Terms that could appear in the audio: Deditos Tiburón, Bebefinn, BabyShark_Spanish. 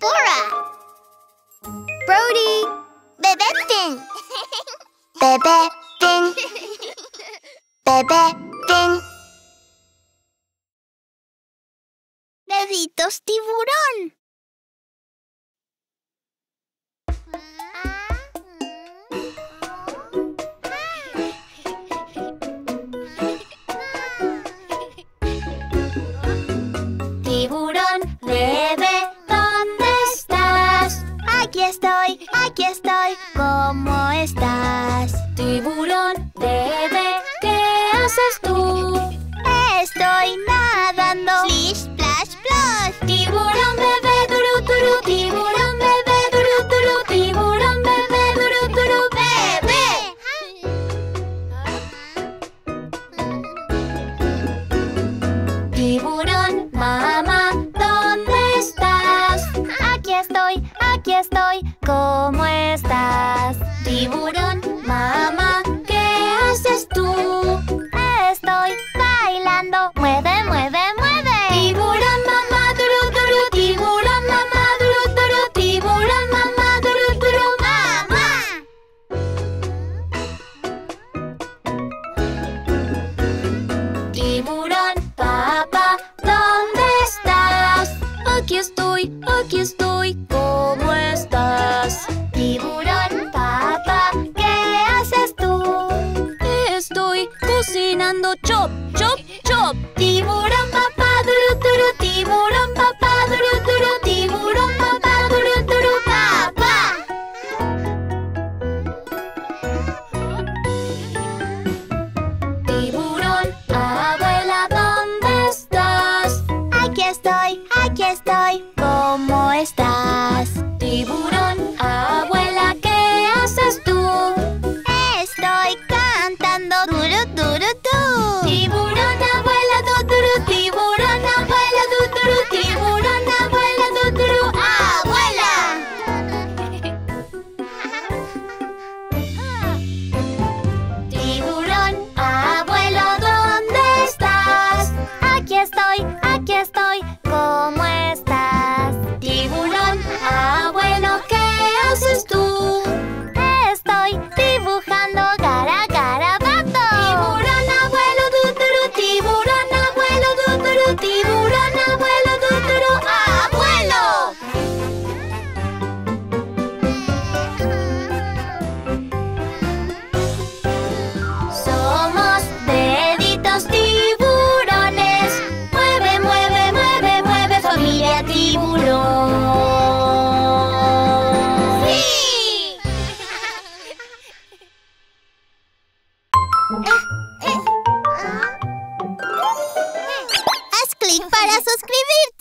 Bora. Brody. Bebe Finn. Bebe Finn. Bebe Finn. Deditos tiburón. Aquí estoy, ¿cómo estás? Tiburón, bebé, ¿qué haces tú? Estoy nadando. Splish, splash, splash. Tiburón, bebé, duru, duru. Tiburón, bebé, duru, duru. Tiburón, bebé, duru, duru. Bebé. Tiburón, mamá, ¿dónde estás? Aquí estoy, ¿cómo estás? Tiburón, mamá, ¿qué haces tú? Estoy bailando. Mueve, mueve, mueve. Tiburón, mamá, duru, duru. Tiburón, mamá, duru, duru. Tiburón, mamá, duru, duru. ¡Mamá! Tiburón, papá, ¿dónde estás? Aquí estoy, ¿cómo estás? Tiburón, papá, ¿qué haces tú? Estoy cocinando, chop, chop, chop. Tiburón, papá, duru, duru. Tiburón, papá, duru, duru. Tiburón, papá, duru, duru. Papá. Tiburón, abuela, ¿dónde estás? Aquí estoy, ¿cómo estás? Tiburón, abuela, ¿qué haces tú? Estoy cantando duro, duro, tú. Tiburón, abuela, du, duro. Tiburón, abuela, du, duro. Tiburón, abuela, du, duro. ¡Abuela! Tiburón, abuelo, ¿dónde estás? Aquí estoy, ¿cómo estás? Tiburón, abuelo, ¿qué haces tú? Estoy dibujando cara, garabato. Tiburón, abuelo, duduru. Tiburón, abuelo, duduru. Tiburón, abuelo, duduru. ¡Abuelo! Somos deditos tiburones. Mueve, mueve, mueve, mueve, familia tiburón. Haz clic para suscribirte.